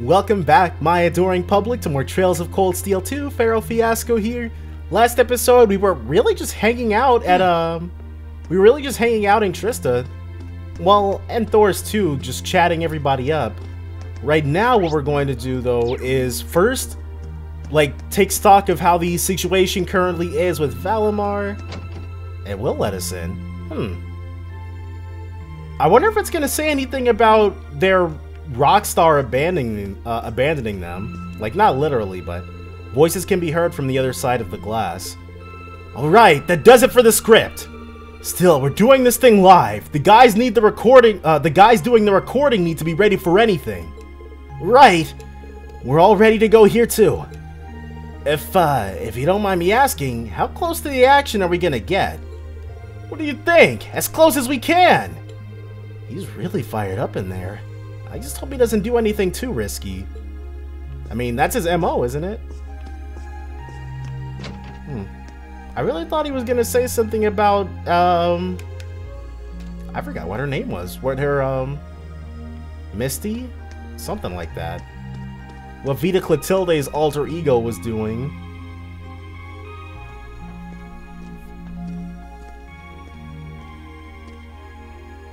Welcome back, my adoring public, to more Trails of Cold Steel 2. Pharaoh Fiasco here. Last episode, we were really just hanging out at, in Trista. Well, and Thor's too, just chatting everybody up. Right now, what we're going to do, though, is first, take stock of how the situation currently is with Valimar. It will let us in. I wonder if it's going to say anything about their Rockstar abandoning them. Like, not literally, but voices can be heard from the other side of the glass. Alright, that does it for the script. Still, we're doing this thing live. The guys need the recording, the guys doing the recording need to be ready for anything. Right. We're all ready to go here too. If you don't mind me asking, how close to the action are we gonna get? What do you think? As close as we can! He's really fired up in there. I just hope he doesn't do anything too risky. I mean, that's his MO, isn't it? I really thought he was gonna say something about, I forgot what her name was. What her, Misty? Something like that. What Vita Clotilde's alter ego was doing.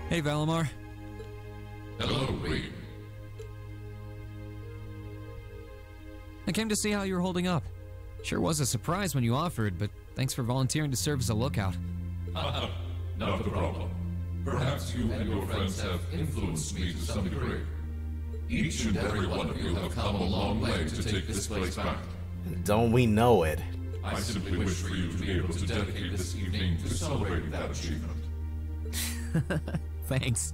Hey, Valimar. Hello, Rean. I came to see how you were holding up. Sure was a surprise when you offered, but thanks for volunteering to serve as a lookout. Not a problem. Perhaps you and your friends have influenced me to some degree. Each and every one of you have come a long way to take this place back. Don't we know it? I simply wish for you to be able to dedicate this evening to celebrating that achievement. Thanks.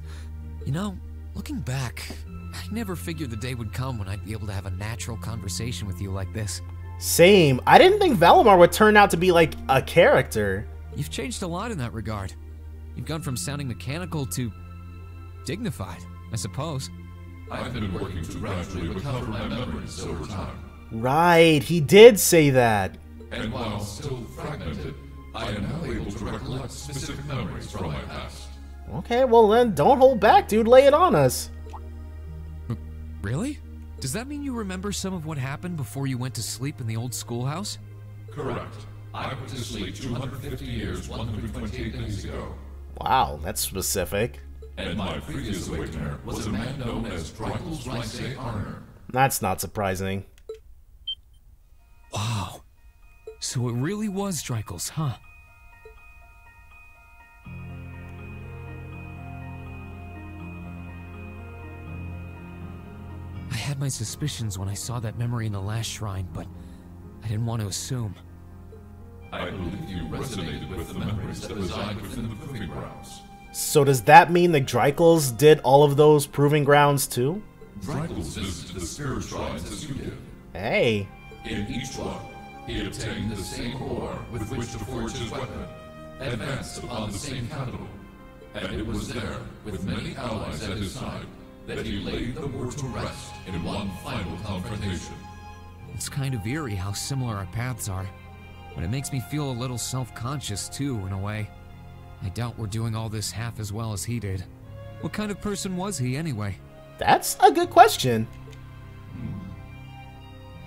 You know, looking back, I never figured the day would come when I'd be able to have a natural conversation with you like this. Same. I didn't think Valimar would turn out to be like a character. You've changed a lot in that regard. You've gone from sounding mechanical to dignified, I suppose. I've been working to gradually recover my memories over time. Right, he did say that. And while still fragmented, I am now able to recollect specific memories from my past. Okay, well then, don't hold back, dude. Lay it on us. Really? Does that mean you remember some of what happened before you went to sleep in the old schoolhouse? Correct. I went to sleep 250 years, 128 days ago. Wow, that's specific. And my previous awakener was a man known as Dreichels Reise Arnor. That's not surprising. Wow. So it really was Dreichels, huh? I had my suspicions when I saw that memory in the last shrine, but I didn't want to assume. I believe you resonated with the memories that reside within the Proving Grounds. So does that mean the Dreichels did all of those Proving Grounds too? Dreichels visited the Spirit Shrines as you did. Hey. In each one, he obtained the same ore with which to forge his weapon, advanced upon the same capital, and it was there, with many allies at his side, that he laid the war to rest in one final confrontation. It's kind of eerie how similar our paths are, but it makes me feel a little self-conscious too, in a way. I doubt we're doing all this half as well as he did. What kind of person was he, anyway? That's a good question.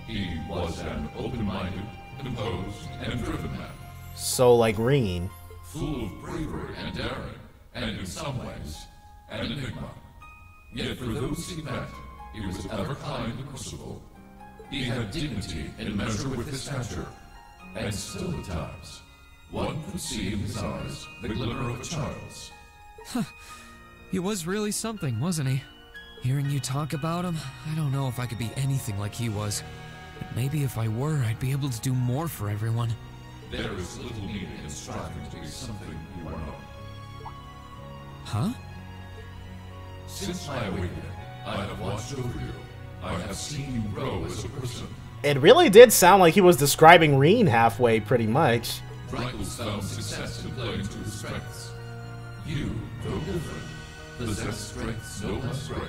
He was an open-minded, composed, and driven man. So like Rean. Full of bravery and daring, and in some ways, an enigma. Yet for those he met, he was ever kind and merciful. He had dignity in measure with his stature, and still at times, one could see in his eyes the glimmer of a child's. He was really something, wasn't he? Hearing you talk about him, I don't know if I could be anything like he was. But maybe if I were, I'd be able to do more for everyone. There is little need in striving to be something you are not. Huh? Since my awakening, I have watched over you. I have seen you grow as a person. It really did sound like he was describing Rean halfway, pretty much. Dreichels found success in playing to his strengths. You, though different, possess strengths no less great.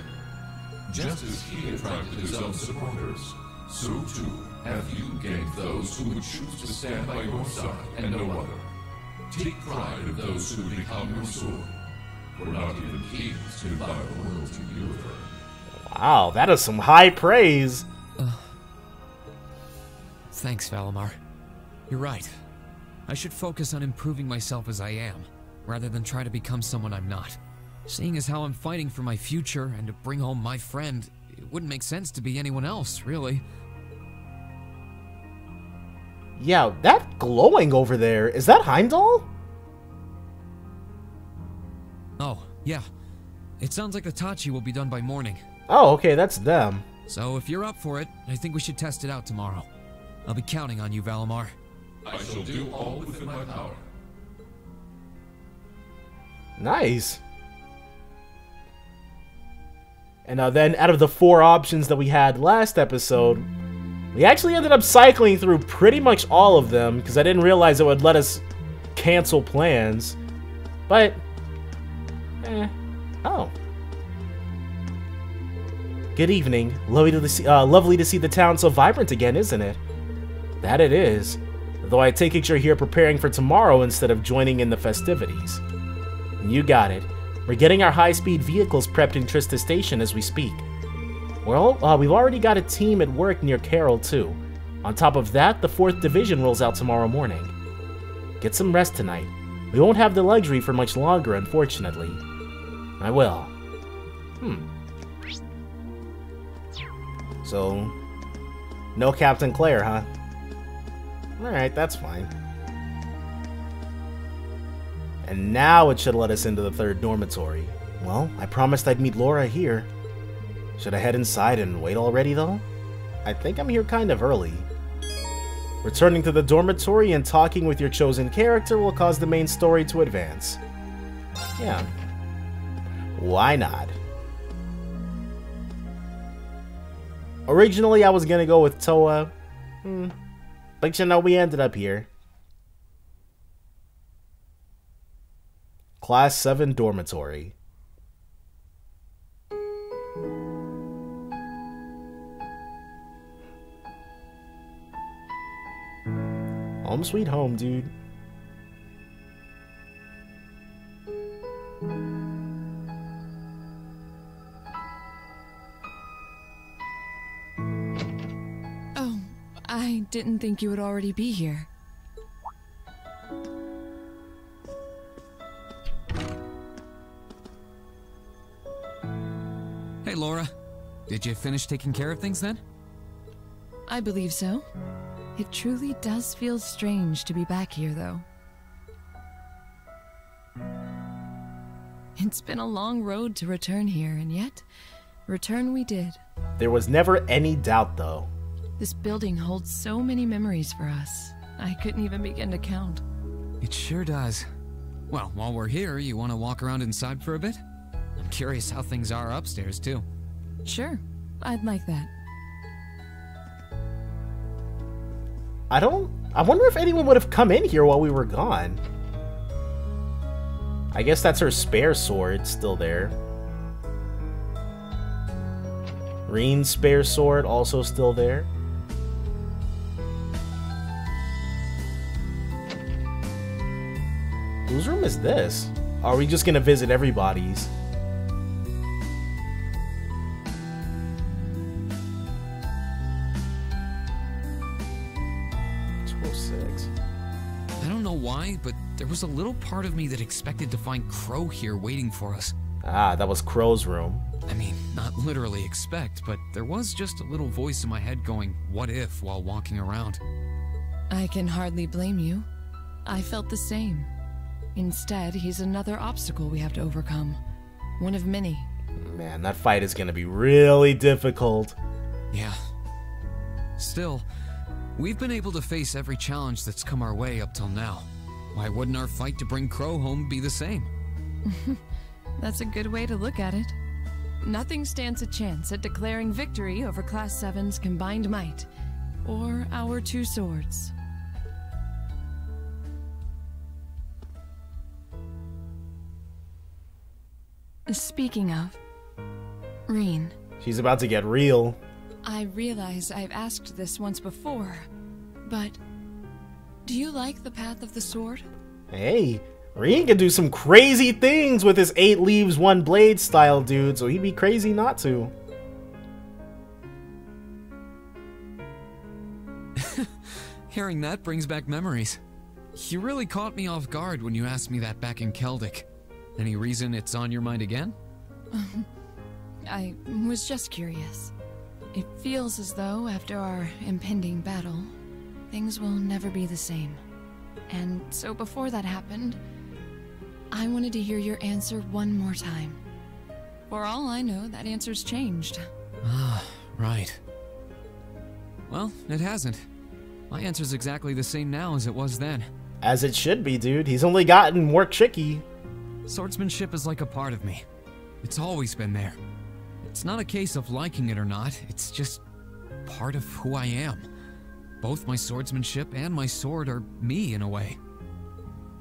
Just as he attracted his own supporters, so too have you gained those who would choose to stand by your side and no other. Take pride in those who become your sword. We're not even kings to buy a world to you. Wow, that is some high praise. Thanks, Valimar. You're right. I should focus on improving myself as I am, rather than try to become someone I'm not. Seeing as how I'm fighting for my future and to bring home my friend, it wouldn't make sense to be anyone else, really. Yeah, that glowing over there, is that Heimdall? Oh, yeah. It sounds like the Tachi will be done by morning. Oh, okay, that's them. So if you're up for it, I think we should test it out tomorrow. I'll be counting on you, Valimar. I shall do all within my power. Nice. And then, out of the 4 options that we had last episode, we actually ended up cycling through pretty much all of them, because I didn't realize it would let us cancel plans. But, oh. Good evening. Lovely to see the town so vibrant again, isn't it? That it is. Though I take it you're here preparing for tomorrow instead of joining in the festivities. You got it. We're getting our high-speed vehicles prepped in Trista Station as we speak. Well, we've already got a team at work near Carroll, too. On top of that, the 4th Division rolls out tomorrow morning. Get some rest tonight. We won't have the luxury for much longer, unfortunately. I will. So, no Captain Claire, huh? Alright, that's fine. And now it should let us into the 3rd dormitory. Well, I promised I'd meet Laura here. Should I head inside and wait already, though? I think I'm here kind of early. Returning to the dormitory and talking with your chosen character will cause the main story to advance. Yeah. Why not? Originally, I was gonna go with Towa, but you know, we ended up here. Class 7 dormitory. Home sweet home, dude. I didn't think you would already be here. Hey, Laura. Did you finish taking care of things then? I believe so. It truly does feel strange to be back here, though. It's been a long road to return here, and yet, return we did. There was never any doubt, though. This building holds so many memories for us. I couldn't even begin to count. It sure does. Well, while we're here, you want to walk around inside for a bit? I'm curious how things are upstairs, too. Sure. I'd like that. I wonder if anyone would have come in here while we were gone. I guess that's her spare sword still there. Rean's spare sword also still there. Whose room is this? Are we just gonna visit everybody's? I don't know why, but there was a little part of me that expected to find Crow here waiting for us. Ah, that was Crow's room. I mean, not literally expect, but there was just a little voice in my head going, "What if?" while walking around. I can hardly blame you. I felt the same. Instead, he's another obstacle we have to overcome. One of many. Man, that fight is gonna be really difficult. Yeah. Still, we've been able to face every challenge that's come our way up till now. Why wouldn't our fight to bring Crow home be the same? That's a good way to look at it. Nothing stands a chance at declaring victory over Class 7's combined might, or our 2 swords. Speaking of... Rean. She's about to get real. I realize I've asked this once before, but... do you like the path of the sword? Hey! Rean can do some crazy things with his 8 leaves, 1 blade style, dude, so he'd be crazy not to. Hearing that brings back memories. You really caught me off guard when you asked me that back in Celtic. Any reason it's on your mind again? I was just curious. It feels as though after our impending battle, things will never be the same. And so before that happened, I wanted to hear your answer one more time. For all I know, that answer's changed. Ah, right. Well, it hasn't. My answer's exactly the same now as it was then. As it should be, dude. He's only gotten more tricky. Swordsmanship is like a part of me. It's always been there. It's not a case of liking it or not. It's just part of who I am. Both my swordsmanship and my sword are me in a way.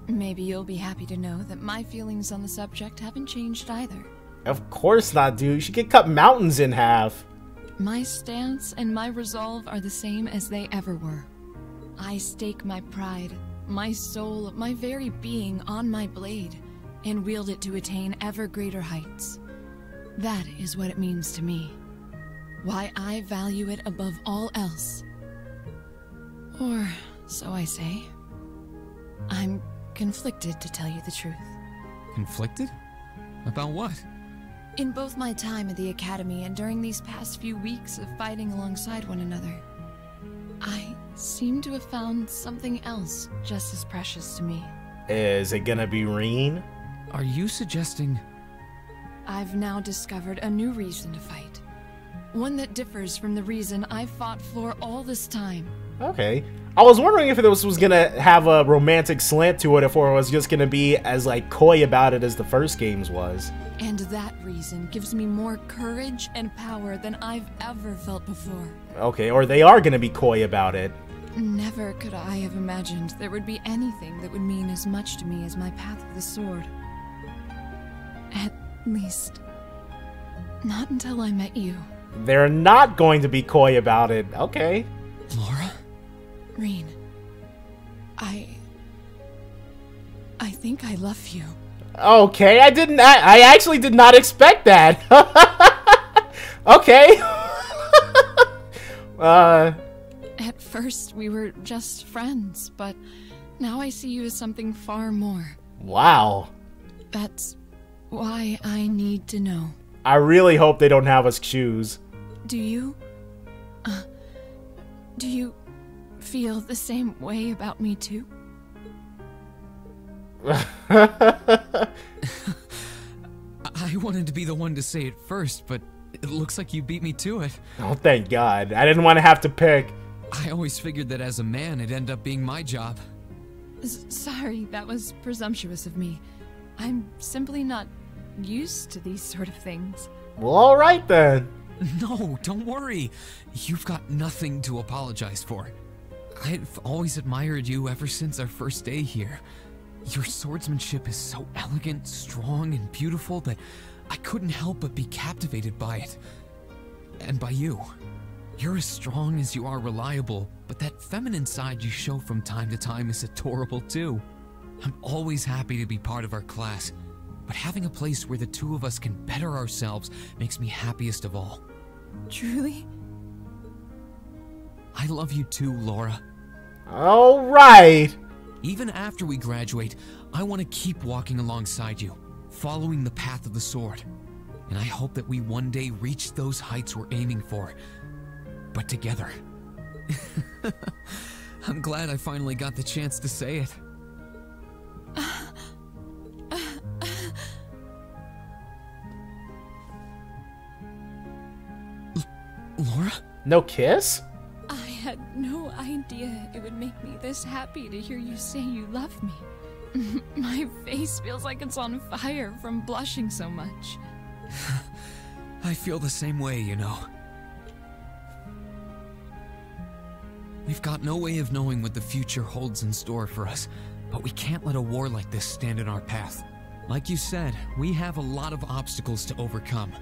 Maybe you'll be happy to know that my feelings on the subject haven't changed either. Of course not, dude. She could cut mountains in half. My stance and my resolve are the same as they ever were. I stake my pride, my soul, my very being on my blade, and wield it to attain ever greater heights. That is what it means to me. Why I value it above all else. Or so I say. I'm conflicted, to tell you the truth. Conflicted? About what? In both my time at the Academy and during these past few weeks of fighting alongside one another, I seem to have found something else just as precious to me. Is it gonna be Rean? Are you suggesting... I've now discovered a new reason to fight. One that differs from the reason I've fought for all this time. Okay. I was wondering if this was going to have a romantic slant to it, or it was just going to be as like coy about it as the first games was. And that reason gives me more courage and power than I've ever felt before. Okay, or they are going to be coy about it. Never could I have imagined there would be anything that would mean as much to me as my path of the sword. At least, not until I met you. They're not going to be coy about it. Okay. Laura? Rean, I think I love you. Okay, I actually did not expect that. Okay. At first, we were just friends, but now I see you as something far more. Wow. That's why I need to know. I really hope they don't have us choose. Do you feel the same way about me too? I wanted to be the one to say it first, but it looks like you beat me to it. Oh, thank God. I didn't want to have to pick. I always figured that as a man, it'd end up being my job. Sorry, that was presumptuous of me. I'm simply not used to these sort of things. Well, all right then. No, don't worry. You've got nothing to apologize for. I've always admired you ever since our first day here. Your swordsmanship is so elegant, strong, and beautiful that I couldn't help but be captivated by it. And by you. You're as strong as you are reliable, but that feminine side you show from time to time is adorable too. I'm always happy to be part of our class, but having a place where the two of us can better ourselves makes me happiest of all. Truly? I love you too, Laura. All right. Even after we graduate, I want to keep walking alongside you, following the path of the sword. And I hope that we one day reach those heights we're aiming for, but together. I'm glad I finally got the chance to say it. Laura? No kiss? I had no idea it would make me this happy to hear you say you love me. My face feels like it's on fire from blushing so much. I feel the same way, you know. We've got no way of knowing what the future holds in store for us, but we can't let a war like this stand in our path. Like you said, we have a lot of obstacles to overcome,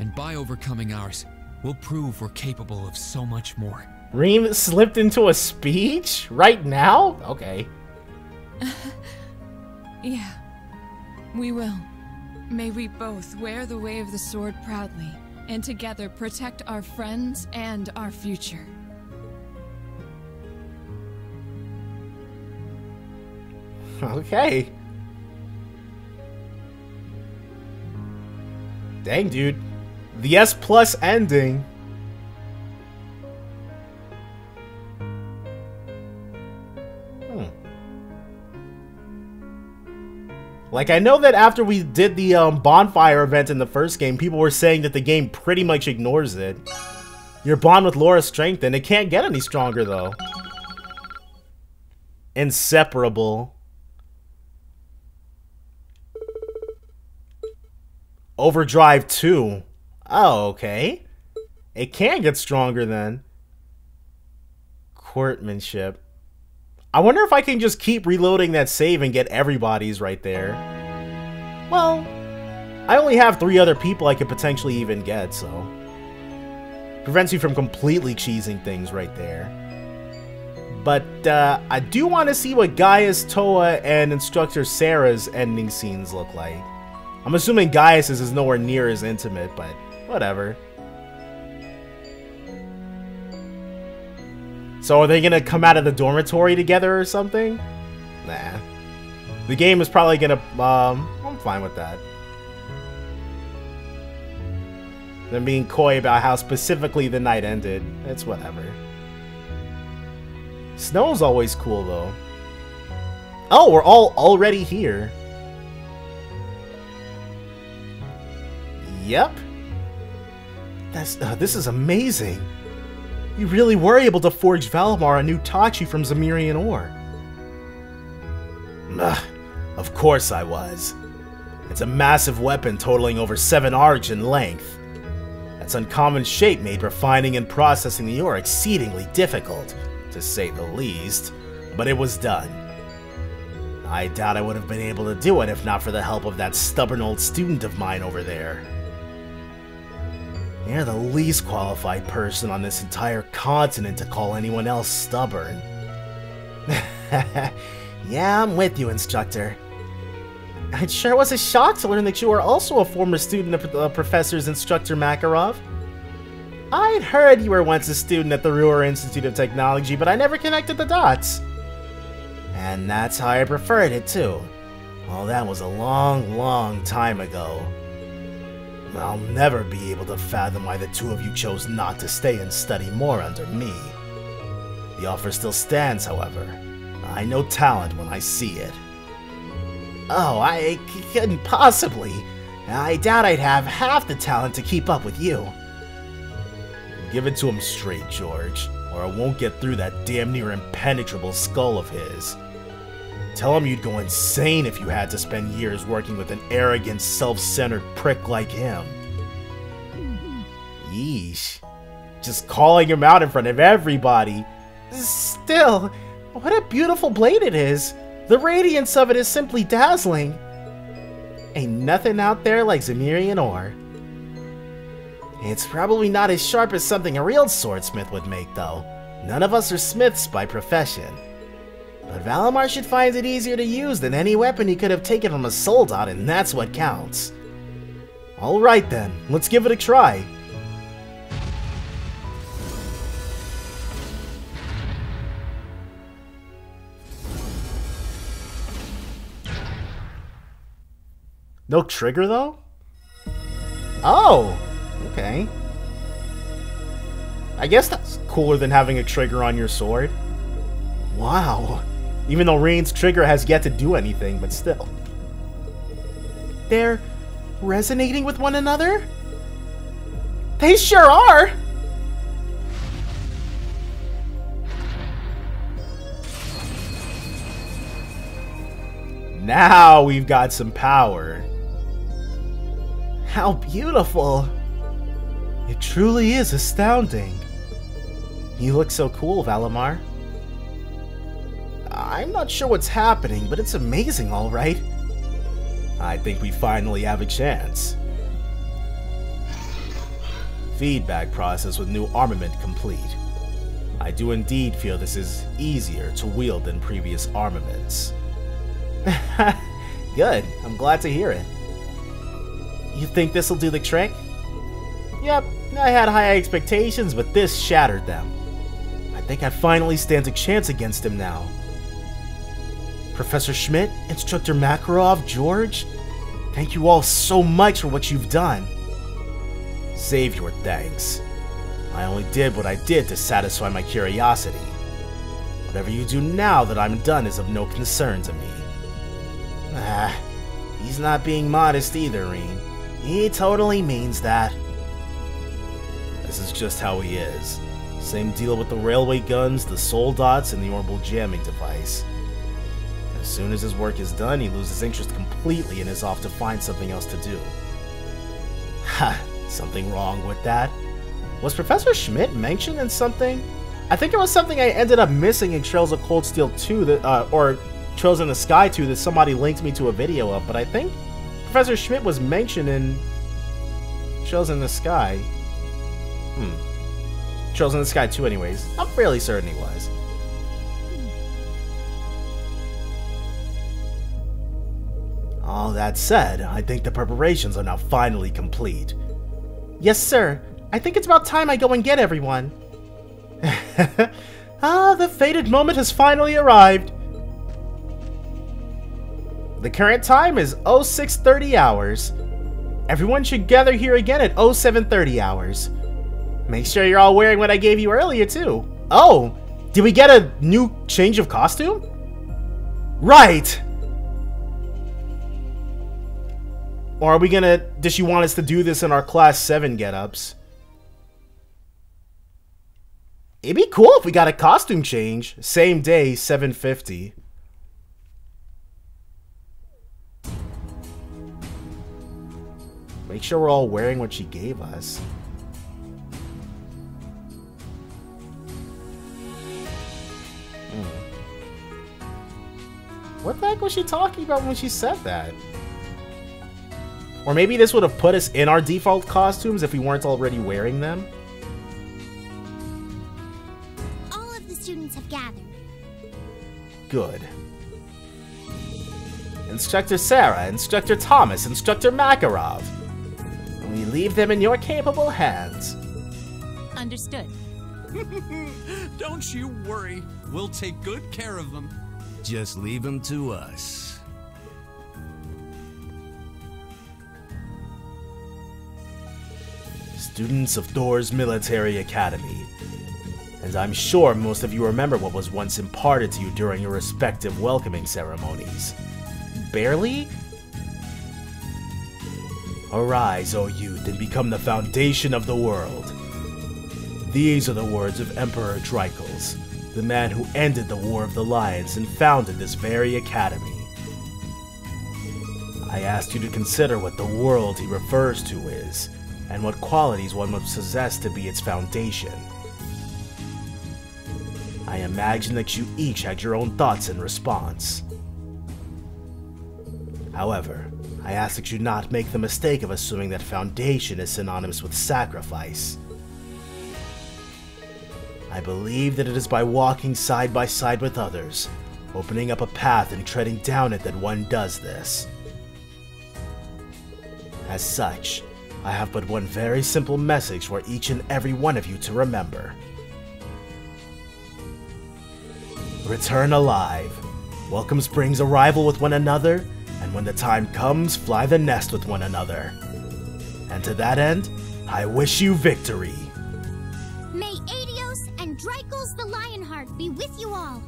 and by overcoming ours, we'll prove we're capable of so much more. Rean slipped into a speech? Right now? Okay. Yeah. We will. May we both wear the way of the sword proudly, and together protect our friends and our future. Okay. Dang, dude. The S+ ending. Like, I know that after we did the bonfire event in the first game, people were saying that the game pretty much ignores it. Your bond with Laura strengthened. It can't get any stronger, though. Inseparable. Overdrive 2. Oh, okay. It can get stronger, then. Courtmanship. I wonder if I can just keep reloading that save and get everybody's right there. Well, I only have 3 other people I could potentially even get, so... prevents you from completely cheesing things right there. But I do want to see what Gaius, Towa, and Instructor Sarah's ending scenes look like. I'm assuming Gaius's is nowhere near as intimate, but whatever. So are they gonna come out of the dormitory together or something? Nah. The game is probably gonna, I'm fine with that. Them being coy about how specifically the night ended. It's whatever. Snow's always cool, though. Oh, we're all already here. Yep. That's, this is amazing. You really were able to forge Valimar a new Tachi from Zemurian ore. Ugh, of course I was. It's a massive weapon totaling over 7 arcs in length. Its uncommon shape made refining and processing the ore exceedingly difficult, to say the least, but it was done. I doubt I would have been able to do it if not for the help of that stubborn old student of mine over there. You're the least qualified person on this entire continent to call anyone else stubborn. Yeah, I'm with you, Instructor. It sure was a shock to learn that you are also a former student of Professor's Instructor Makarov. I'd heard you were once a student at the Ruhr Institute of Technology, but I never connected the dots. And that's how I preferred it, too. Well, that was a long, long time ago. I'll never be able to fathom why the 2 of you chose not to stay and study more under me. The offer still stands, however. I know talent when I see it. Oh, I couldn't possibly. I doubt I'd have half the talent to keep up with you. Give it to him straight, George, or I won't get through that damn near impenetrable skull of his. Tell him you'd go insane if you had to spend years working with an arrogant, self-centered prick like him. Yeesh. Just calling him out in front of everybody. Still, what a beautiful blade it is. The radiance of it is simply dazzling. Ain't nothing out there like Zemurian ore. It's probably not as sharp as something a real swordsmith would make, though. None of us are smiths by profession. But Valimar should find it easier to use than any weapon he could have taken from a soldat, and that's what counts. Alright then, let's give it a try. No trigger though? Oh! Okay. I guess that's cooler than having a trigger on your sword. Wow. Even though Rean's trigger has yet to do anything, but still. They're resonating with one another? They sure are! Now we've got some power. How beautiful. It truly is astounding. You look so cool, Valimar. I'm not sure what's happening, but it's amazing, all right. I think we finally have a chance. Feedback process with new armament complete. I do indeed feel this is easier to wield than previous armaments. Good. I'm glad to hear it. You think this'll do the trick? Yep, I had high expectations, but this shattered them. I think I finally stand a chance against him now. Professor Schmidt, Instructor Makarov, George, thank you all so much for what you've done. Save your thanks. I only did what I did to satisfy my curiosity. Whatever you do now that I'm done is of no concern to me. Ah, he's not being modest either, Rean. He totally means that. This is just how he is. Same deal with the railway guns, the soul dots, and the orbital jamming device. As soon as his work is done, he loses interest completely and is off to find something else to do. Ha, something wrong with that? Was Professor Schmidt mentioned in something? I think it was something I ended up missing in Trails of Cold Steel 2, or Trails in the Sky 2 that somebody linked me to a video of, but I think Professor Schmidt was mentioned in Trails in the Sky. Trails in the Sky 2 anyways. I'm fairly certain he was. All that said, I think the preparations are now finally complete. Yes, sir. I think it's about time I go and get everyone. Ah, the fated moment has finally arrived. The current time is 06:30 hours. Everyone should gather here again at 07:30 hours. Make sure you're all wearing what I gave you earlier, too. Oh, did we get a new change of costume? Right! Or are we gonna... Does she want us to do this in our Class 7 get-ups? It'd be cool if we got a costume change. Same day, 7:50. Make sure we're all wearing what she gave us. What the heck was she talking about when she said that? Or maybe this would have put us in our default costumes if we weren't already wearing them? All of the students have gathered. Good. Instructor Sarah, Instructor Thomas, Instructor Makarov. We leave them in your capable hands. Understood. Don't you worry. We'll take good care of them. Just leave them to us. Students of Thor's Military Academy. And I'm sure most of you remember what was once imparted to you during your respective welcoming ceremonies. Barely? Arise, O youth, and become the foundation of the world. These are the words of Emperor Dreichels, the man who ended the War of the Lions and founded this very academy. I asked you to consider what the world he refers to is, and what qualities one must possess to be its foundation. I imagine that you each had your own thoughts in response. However, I ask that you not make the mistake of assuming that foundation is synonymous with sacrifice. I believe that it is by walking side by side with others, opening up a path and treading down it that one does this. As such, I have but one very simple message for each and every one of you to remember. Return alive. Welcome spring's arrival with one another, and when the time comes, fly the nest with one another. And to that end, I wish you victory. May Dreichels the Lionheart be with you all.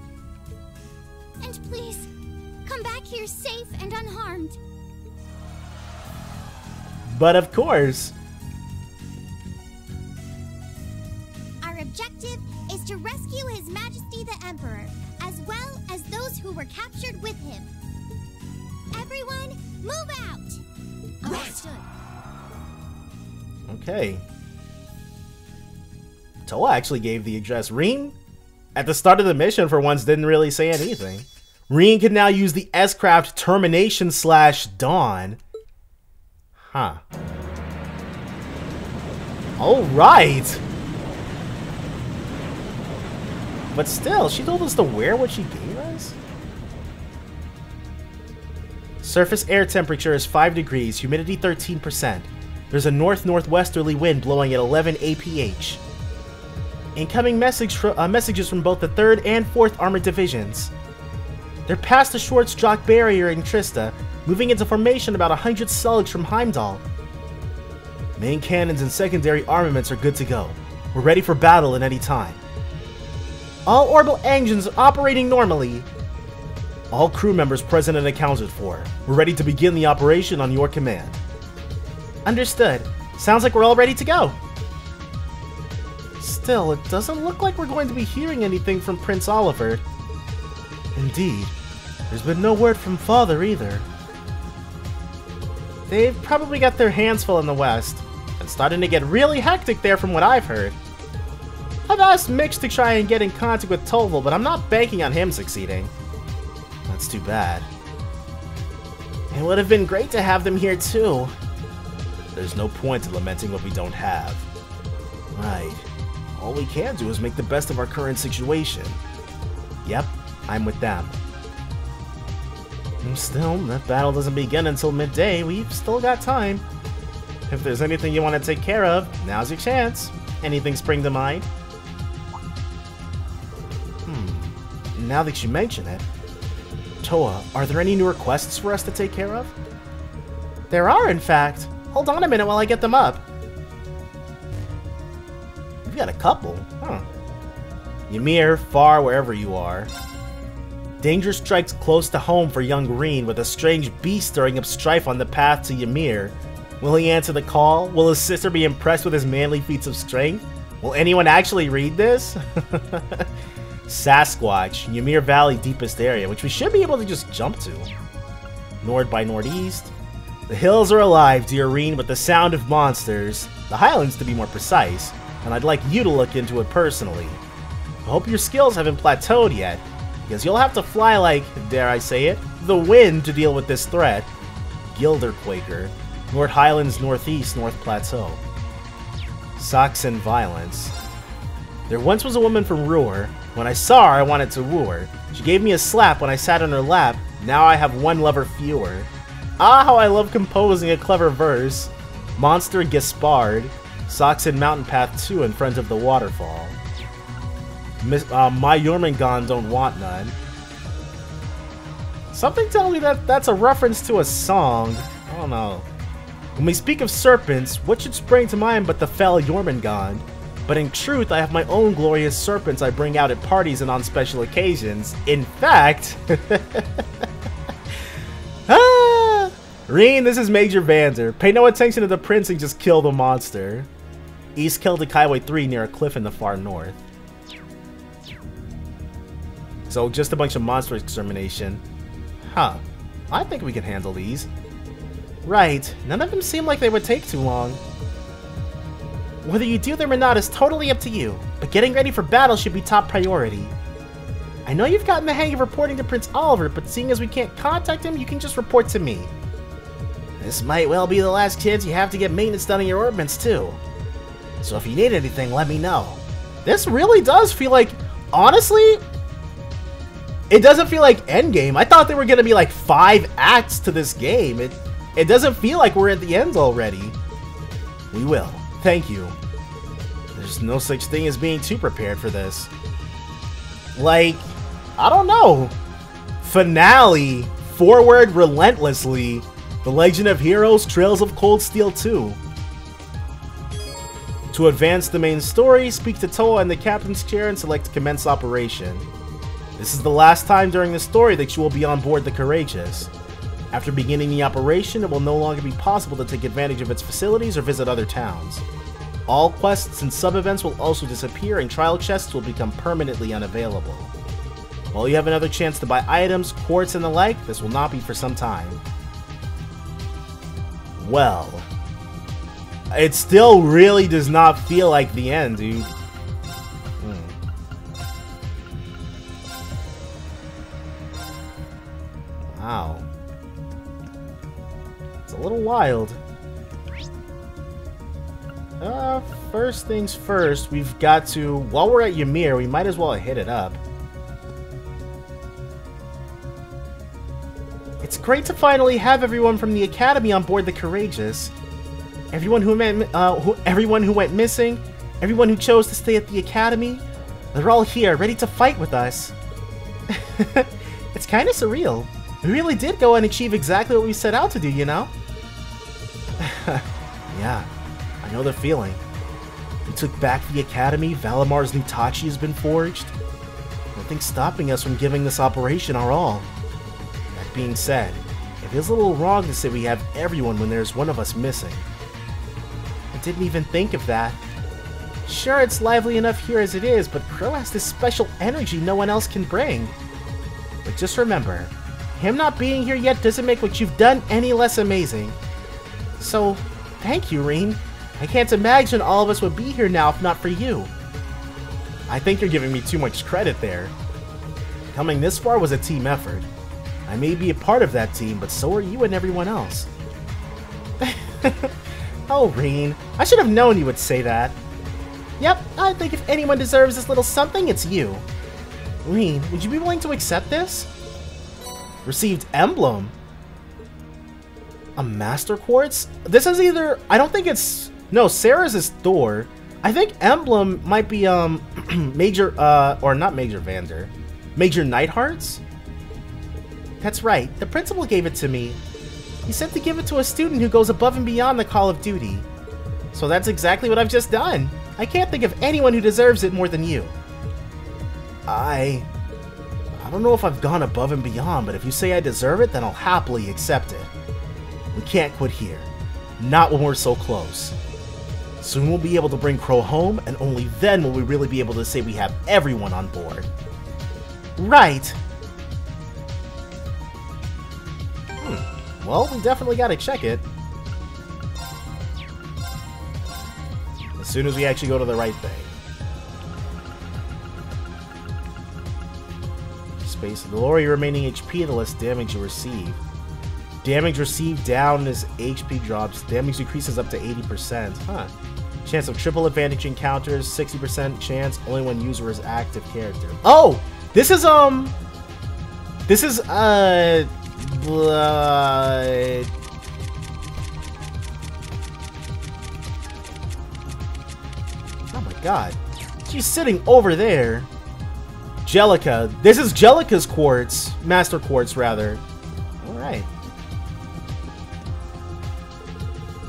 And please, come back here safe and unharmed. But of course. Our objective is to rescue His Majesty the Emperor, as well as those who were captured with him. Everyone, move out! Understood. Okay. Towa actually gave the address. Rean, at the start of the mission for once, didn't really say anything. Rean can now use the S-Craft Termination / Dawn. Huh. Alright! But still, she told us to wear what she gave us? Surface air temperature is 5 degrees, humidity 13%. There's a north-northwesterly wind blowing at 11 APH. Incoming messages from both the 3rd and 4th Armored Divisions. They're past the Schwarzjock barrier in Trista, moving into formation about 100 solids from Heimdall. Main cannons and secondary armaments are good to go. We're ready for battle at any time. All orbital engines operating normally. All crew members present and accounted for. We're ready to begin the operation on your command. Understood. Sounds like we're all ready to go. Still, it doesn't look like we're going to be hearing anything from Prince Oliver. Indeed. There's been no word from Father either. They've probably got their hands full in the West. It's starting to get really hectic there from what I've heard. I've asked Mix to try and get in contact with Toval, but I'm not banking on him succeeding. That's too bad. It would have been great to have them here too. There's no point to lamenting what we don't have. Right. All we can do is make the best of our current situation. Yep, I'm with them. Still, that battle doesn't begin until midday. We've still got time. If there's anything you want to take care of, now's your chance. Anything spring to mind? Now that you mention it, Towa, are there any new requests for us to take care of? There are, in fact. Hold on a minute while I get them up. You've got a couple, huh? Ymir, far wherever you are. Danger strikes close to home for young Rean with a strange beast stirring up strife on the path to Ymir. Will he answer the call? Will his sister be impressed with his manly feats of strength? Will anyone actually read this? Sasquatch, Ymir Valley deepest area, which we should be able to just jump to. Nord by northeast. The hills are alive, dear Rean, with the sound of monsters. The highlands to be more precise, and I'd like you to look into it personally. I hope your skills haven't plateaued yet, because you'll have to fly like, dare I say it, the wind to deal with this threat. Gilderquaker, North Highlands, Northeast, North Plateau. Saxon violence. There once was a woman from Ruhr. When I saw her, I wanted to woo her. She gave me a slap when I sat on her lap. Now I have one lover fewer. Ah, how I love composing a clever verse. Monster Gaspard, Saxon Mountain Path 2 in front of the waterfall. My Jormungan don't want none. Something tells me that that's a reference to a song. I don't know. When we speak of serpents, what should spring to mind but the fell Jormungan? But in truth, I have my own glorious serpents I bring out at parties and on special occasions. In fact... ah! Rean, this is Major Vander. Pay no attention to the prince and just kill the monster. East Celtic Highway 3 near a cliff in the far north. So just a bunch of monster extermination. Huh. I think we can handle these. Right. None of them seem like they would take too long. Whether you do them or not is totally up to you, but getting ready for battle should be top priority. I know you've gotten the hang of reporting to Prince Oliver, but seeing as we can't contact him, you can just report to me. This might well be the last chance you have to get maintenance done on your ordnance too. So if you need anything, let me know. This really does feel like, honestly... It doesn't feel like Endgame. I thought there were going to be like 5 acts to this game. It doesn't feel like we're at the end already. We will. Thank you. There's no such thing as being too prepared for this. Like, I don't know. Finale. Forward relentlessly. The Legend of Heroes, Trails of Cold Steel II. To advance the main story, speak to Towa in the captain's chair and select commence operation. This is the last time during the story that you will be on board the Courageous. After beginning the operation, it will no longer be possible to take advantage of its facilities or visit other towns. All quests and sub-events will also disappear and trial chests will become permanently unavailable. While you have another chance to buy items, quartz, and the like, this will not be for some time. Well... It still really does not feel like the end, dude. Wow. It's a little wild. First things first, we've got to... While we're at Ymir, we might as well hit it up. It's great to finally have everyone from the Academy on board the Courageous. Everyone who went missing, everyone who chose to stay at the Academy, they're all here, ready to fight with us. It's kind of surreal. We really did go and achieve exactly what we set out to do, you know? Yeah, I know the feeling. We took back the Academy, Valimar's new Tachi has been forged. Nothing's stopping us from giving this operation our all. That being said, it is a little wrong to say we have everyone when there's one of us missing. I didn't even think of that. Sure, it's lively enough here as it is, but Crow has this special energy no one else can bring. But just remember, him not being here yet doesn't make what you've done any less amazing. So, thank you, Rean. I can't imagine all of us would be here now if not for you. I think you're giving me too much credit there. Coming this far was a team effort. I may be a part of that team, but so are you and everyone else. Oh, Rean, I should have known you would say that. Yep, I think if anyone deserves this little something, it's you. Rean, would you be willing to accept this? Received emblem? A Master Quartz? This is either... I don't think it's... No, Sarah's is Thor. I think emblem might be, Major... or not Major Vander. Major Nightheart's? That's right. The principal gave it to me. He said to give it to a student who goes above and beyond the call of duty. So that's exactly what I've just done. I can't think of anyone who deserves it more than you. I don't know if I've gone above and beyond, but if you say I deserve it, then I'll happily accept it. We can't quit here. Not when we're so close. Soon we'll be able to bring Crow home, and only then will we really be able to say we have everyone on board. Right. Well, we definitely gotta check it. As soon as we actually go to the right thing. Space of the glory, remaining HP and the less damage you receive. Damage received down as HP drops. Damage decreases up to 80%. Huh. Chance of triple advantage encounters. 60% chance only when user is active character. Oh! Oh my god. She's sitting over there. Jellica. This is Jellica's quartz. Master Quartz, rather. Alright.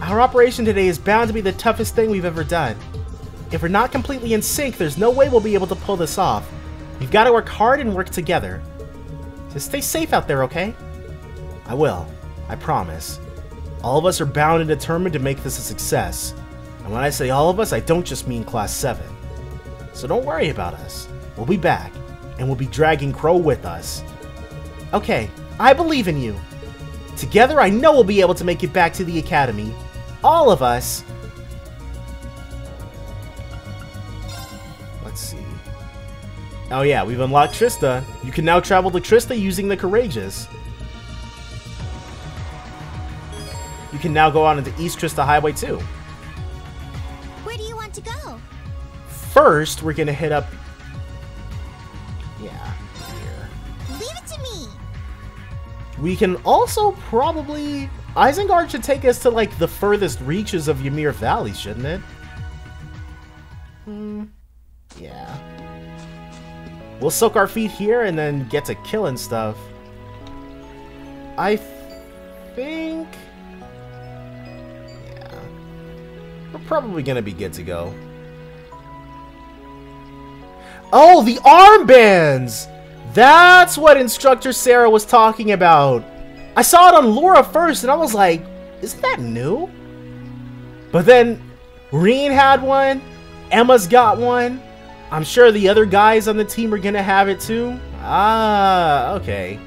Our operation today is bound to be the toughest thing we've ever done. If we're not completely in sync, there's no way we'll be able to pull this off. We've got to work hard and work together. Just stay safe out there, okay? I will. I promise. All of us are bound and determined to make this a success. And when I say all of us, I don't just mean Class 7. So don't worry about us. We'll be back, and we'll be dragging Crow with us. Okay, I believe in you. Together, I know we'll be able to make it back to the Academy. All of us. Let's see. Oh yeah, we've unlocked Trista. You can now travel to Trista using the Courageous. You can now go on into East Trista Highway 2. Where do you want to go? First, we're gonna hit up... Yeah, here. Leave it to me! We can also probably... Isengard should take us to, like, the furthest reaches of Ymir Valley, shouldn't it? Yeah. We'll soak our feet here and then get to killing stuff. I think... Yeah. We're probably gonna be good to go. Oh, the armbands! That's what Instructor Sarah was talking about! I saw it on Laura first, and I was like, isn't that new? But then, Rean had one, Emma's got one, I'm sure the other guys on the team are gonna have it too. Ah, okay.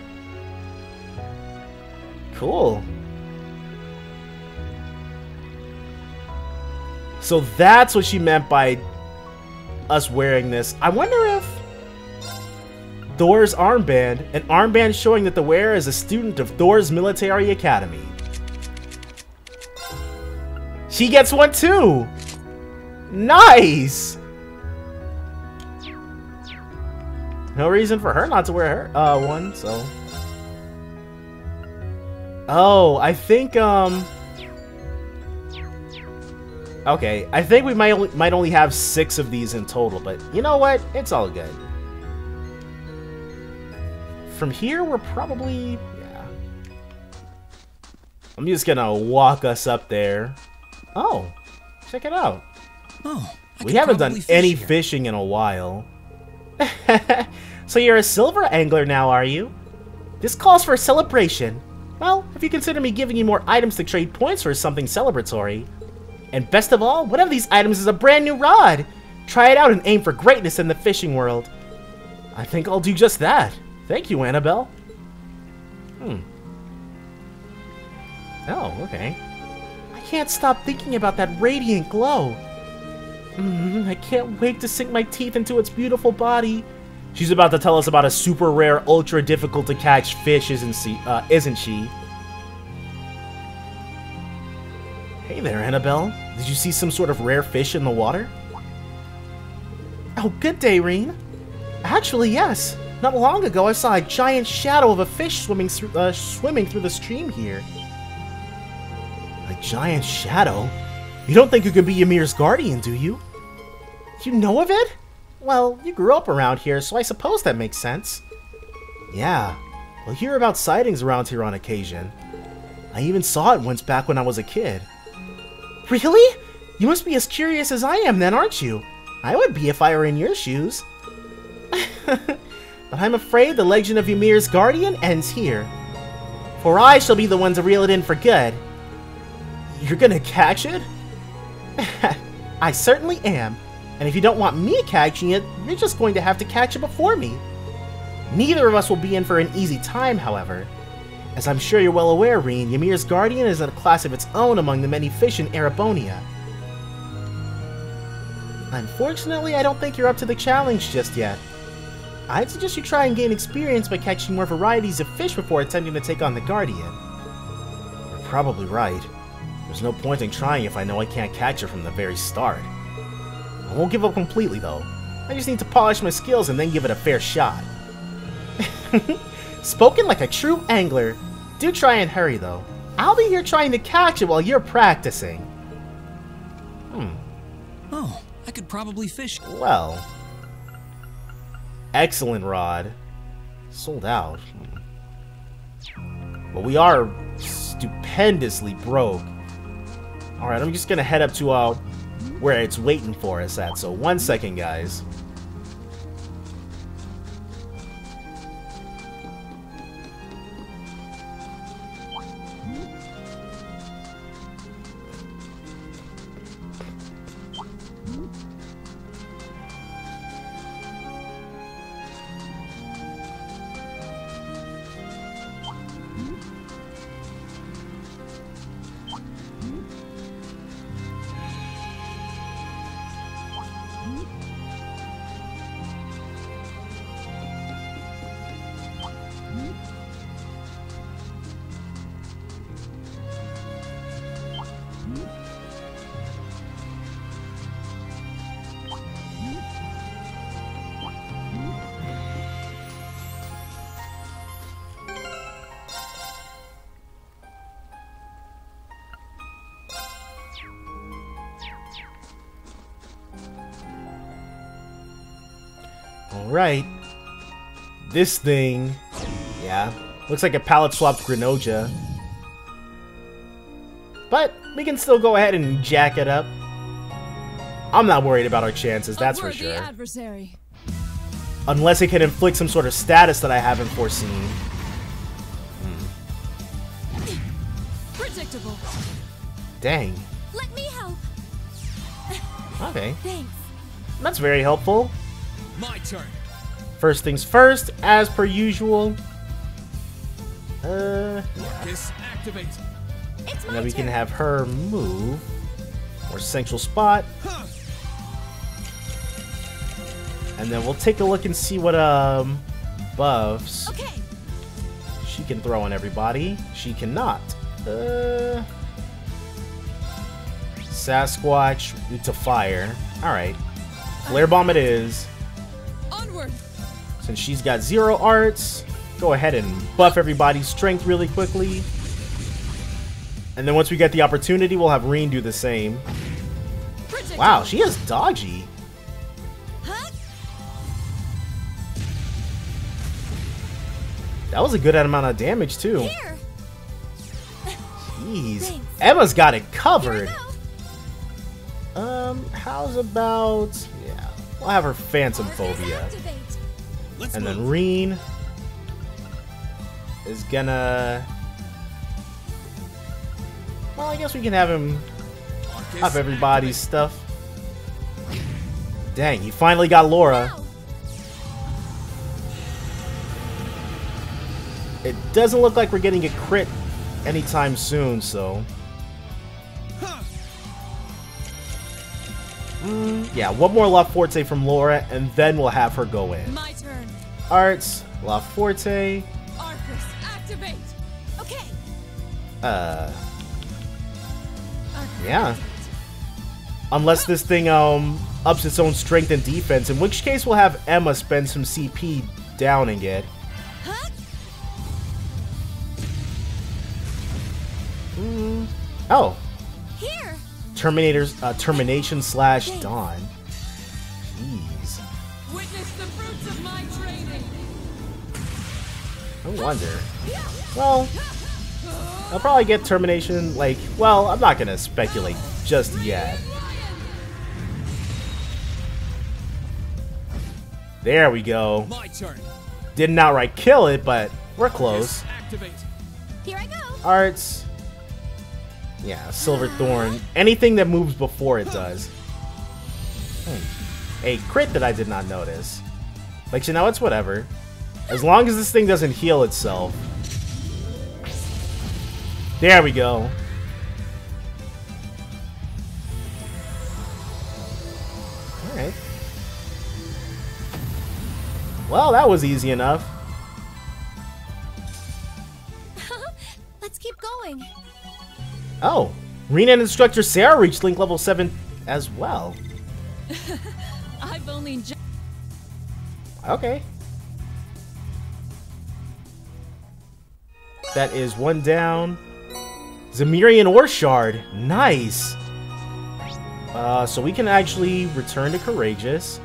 Cool. So that's what she meant by us wearing this. I wonder if... Thor's armband, an armband showing that the wearer is a student of Thor's Military Academy. She gets one too! Nice! No reason for her not to wear her one, so... Oh, I think, Okay, I think we might only have 6 of these in total, but you know what? It's all good. from here, we're probably... yeah. I'm just gonna walk us up there. Oh, check it out. Oh, we haven't done any fishing in a while. So you're a silver angler now, are you? This calls for a celebration. Well, if you consider me giving you more items to trade points for something celebratory. And best of all, one of these items is a brand new rod. Try it out and aim for greatness in the fishing world. I think I'll do just that. Thank you, Annabelle. Hmm. Oh, okay. I can't stop thinking about that radiant glow. I can't wait to sink my teeth into its beautiful body. She's about to tell us about a super rare, ultra difficult to catch fish, isn't she? Hey there, Annabelle. Did you see some sort of rare fish in the water? Oh, good day, Rean. Actually, yes. Not long ago, I saw a giant shadow of a fish swimming through the stream here. A giant shadow? You don't think it could be Ymir's Guardian, do you? You know of it? Well, you grew up around here, so I suppose that makes sense. Yeah, we'll hear about sightings around here on occasion. I even saw it once back when I was a kid. Really? You must be as curious as I am then, aren't you? I would be if I were in your shoes. But I'm afraid the legend of Ymir's Guardian ends here. For I shall be the one to reel it in for good. You're gonna catch it? I certainly am. And if you don't want me catching it, you're just going to have to catch it before me. Neither of us will be in for an easy time, however. As I'm sure you're well aware, Rean, Ymir's Guardian is a class of its own among the many fish in Erebonia. Unfortunately, I don't think you're up to the challenge just yet. I'd suggest you try and gain experience by catching more varieties of fish before attempting to take on the Guardian. You're probably right. There's no point in trying if I know I can't catch it from the very start. I won't give up completely, though. I just need to polish my skills and then give it a fair shot. Spoken like a true angler. Do try and hurry, though. I'll be here trying to catch it while you're practicing. Hmm. Oh, I could probably fish. Well. Excellent rod. Sold out. But we are stupendously broke. Alright, I'm just gonna head up to where it's waiting for us at. So 1 second, guys. Right. This thing, yeah, looks like a pallet swapped Greninja. But we can still go ahead and jack it up. I'm not worried about our chances, that's for sure. Adversary. Unless it can inflict some sort of status that I haven't foreseen. Predictable. Dang. Let me help. Okay. Thanks. That's very helpful. My turn. First things first, as per usual. Marcus, activate. It's my turn. We can have her move. Or central spot. Huh. And then we'll take a look and see what buffs she can throw on everybody. She cannot. Sasquatch to fire. Alright. Flare bomb it is. Since she's got 0 arts, go ahead and buff everybody's strength really quickly. And then once we get the opportunity, we'll have Rean do the same. Wow, she is dodgy. That was a good amount of damage, too. Here. Jeez. Thanks. Emma's got it covered. How's about... Yeah, we'll have her Phantom Phobia. And then Rean is gonna... Well, I guess we can have him up everybody's stuff. Dang, he finally got Laura. It doesn't look like we're getting a crit anytime soon, so... yeah, one more La Forte from Laura, and then we'll have her go in. My turn. Arts, La Forte. Arcus, activate. Okay. Yeah. Unless this thing ups its own strength and defense, in which case we'll have Emma spend some CP downing it. Oh. Termination slash Dawn. Jeez. Witness the fruits of my training. No wonder. Well, I'll probably get Termination. Like, well, I'm not gonna speculate just yet. There we go. Didn't outright kill it, but we're close. Here I go. Arts. Yeah, Silver Thorn. Anything that moves before it does. A crit that I did not notice. Like, you know, it's whatever. As long as this thing doesn't heal itself. There we go. Alright. Well, that was easy enough. Let's keep going. Oh, Rean and Instructor Sarah reached Link Level 7 as well. I've only okay. That is one down. Zemurian ore shard. Nice. So we can actually return to Courageous.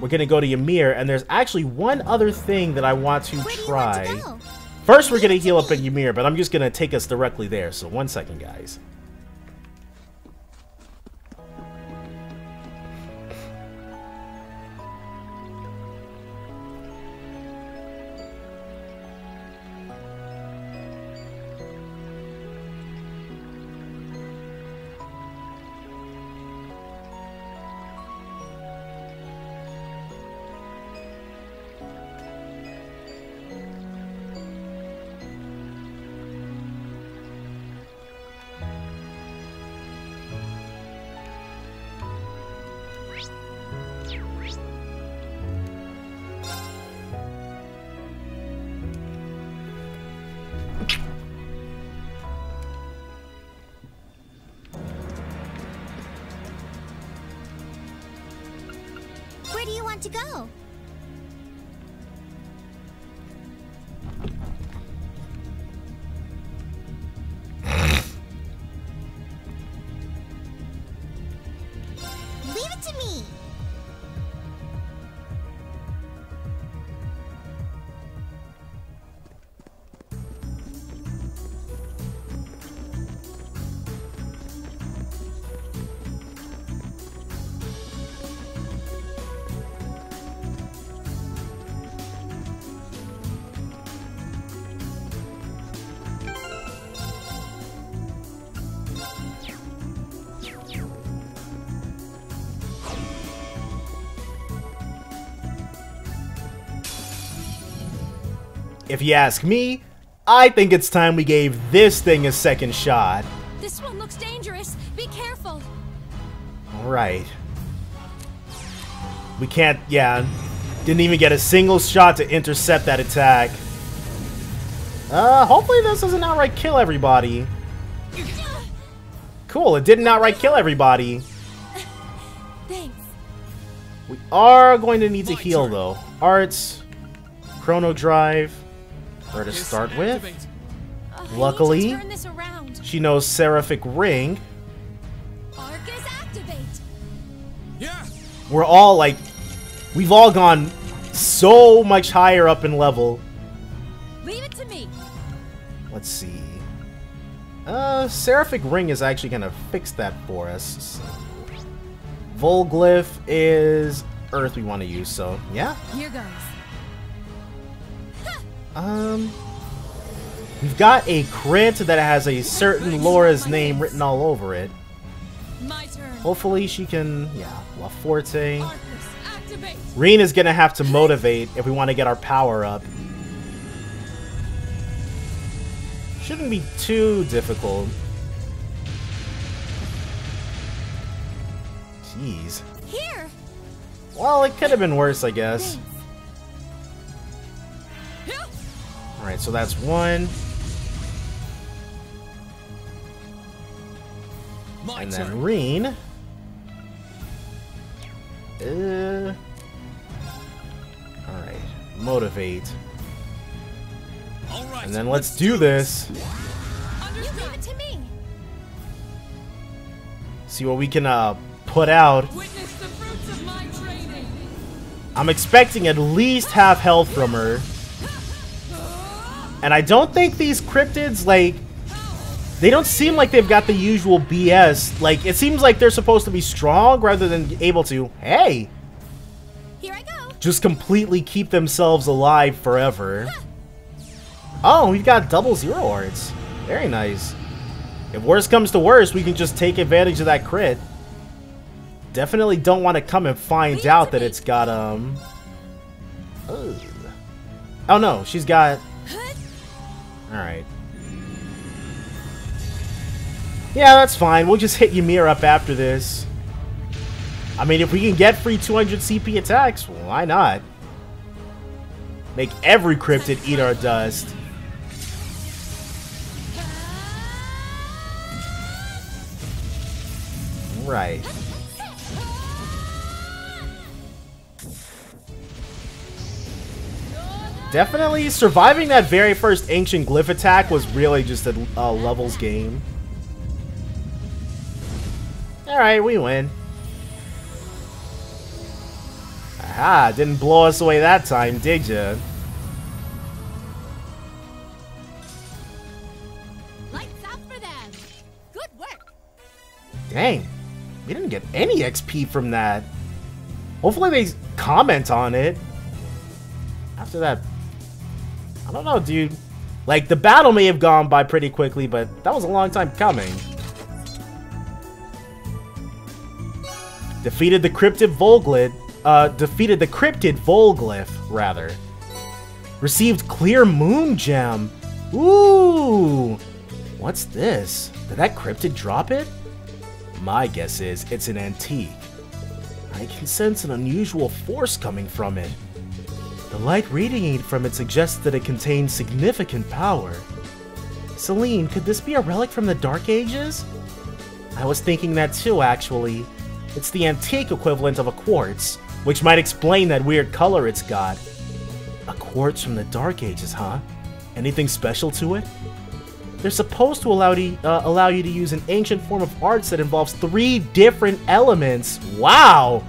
We're going to go to Ymir, and there's actually one other thing that I want to try. First, we're going to heal up in Ymir, but I'm just going to take us directly there. So, one second, guys. To go. Leave it to me. If you ask me, I think it's time we gave this thing a second shot. This one looks dangerous. Be careful. All right. We can't, yeah. Didn't even get a single shot to intercept that attack. Hopefully this doesn't outright kill everybody. Cool, it didn't outright kill everybody. Thanks. We are going to need to heal, though. Arts, Chrono Drive. Her to start with. Luckily, she knows Seraphic Ring. We're all like, we've all gone so much higher up in level. Leave it to me. Let's see. Seraphic Ring is actually gonna fix that for us. So. Volglyph is Earth we want to use, so yeah. Here goes. We've got a crit that has a certain Laura's name written all over it. My turn. Hopefully she can, yeah, La Forte. Rean is gonna have to motivate if we want to get our power up. Shouldn't be too difficult. Jeez. Here. Well, it could have been worse, I guess. Alright, so that's one. And then Rean. Alright, motivate. And then let's do this. See what we can put out. I'm expecting at least half health from her. And I don't think these cryptids, like, they don't seem like they've got the usual BS. Like, it seems like they're supposed to be strong rather than able to, hey, here I go, just completely keep themselves alive forever. Oh, we've got double zero arts. Very nice. If worse comes to worse, we can just take advantage of that crit. Definitely don't want to come and find out that it's got, oh no, she's got... Alright. Yeah, that's fine. We'll just hit Ymir up after this. I mean, if we can get free 200 CP attacks, well, why not? Make every cryptid eat our dust. Right. Definitely surviving that very first ancient glyph attack was really just a levels game. Alright, we win. Aha, didn't blow us away that time, did ya? Lights out for them. Good work. Dang, we didn't get any XP from that. Hopefully they comment on it. After that, I don't know, dude. Like, the battle may have gone by pretty quickly, but that was a long time coming. Defeated the cryptid Volglyph. Defeated the cryptid Volglyph, rather. Received Clear Moon Gem. Ooh! What's this? Did that cryptid drop it? My guess is it's an antique. I can sense an unusual force coming from it. The light radiating from it suggests that it contains significant power. Celine, could this be a relic from the Dark Ages? I was thinking that too, actually. It's the antique equivalent of a quartz, which might explain that weird color it's got. A quartz from the Dark Ages, huh? Anything special to it? They're supposed to allow you to use an ancient form of arts that involves 3 different elements. Wow!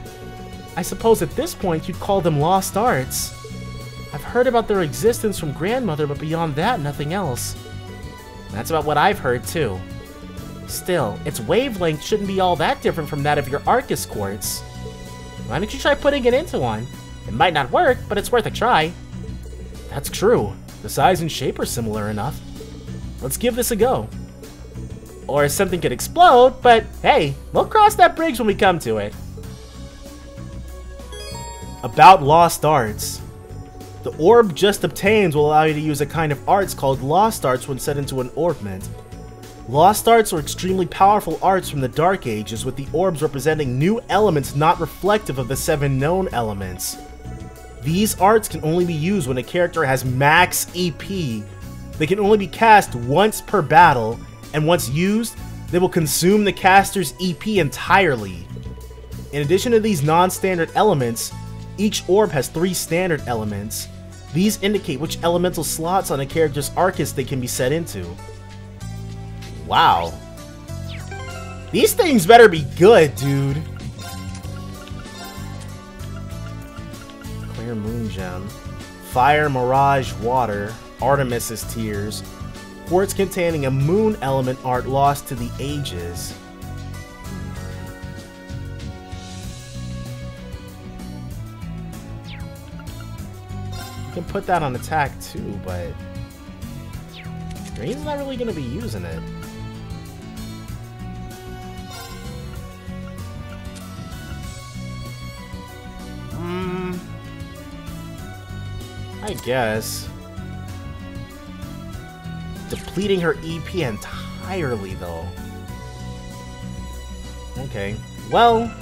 I suppose at this point you'd call them lost arts. I've heard about their existence from grandmother, but beyond that, nothing else. That's about what I've heard, too. Still, its wavelength shouldn't be all that different from that of your Arcus quartz. Why don't you try putting it into one? It might not work, but it's worth a try. That's true. The size and shape are similar enough. Let's give this a go. Or something could explode, but hey, we'll cross that bridge when we come to it. About lost arts. The orb just obtained will allow you to use a kind of arts called Lost Arts when set into an orbment. Lost Arts are extremely powerful arts from the Dark Ages, with the orbs representing new elements not reflective of the 7 known elements. These arts can only be used when a character has max EP. They can only be cast once per battle, and once used, they will consume the caster's EP entirely. In addition to these non-standard elements, each orb has 3 standard elements. These indicate which elemental slots on a character's Arcus they can be set into. Wow. These things better be good, dude. Clear Moon Gem. Fire Mirage Water. Artemis's Tears. Quartz containing a moon element art lost to the ages. You can put that on attack too, but Green's not really going to be using it. I guess. Depleting her EP entirely, though. Okay. Well,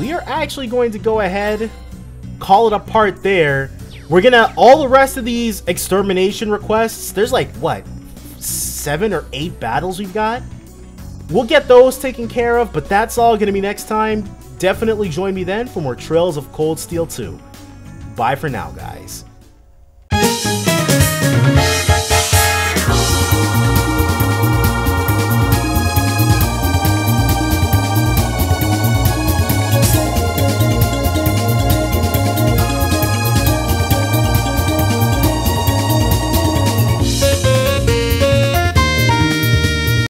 we are actually going to go ahead, call it a part there. We're gonna, all the rest of these extermination requests, there's like, what, 7 or 8 battles we've got? We'll get those taken care of, but that's all gonna be next time. Definitely join me then for more Trails of Cold Steel 2. Bye for now, guys.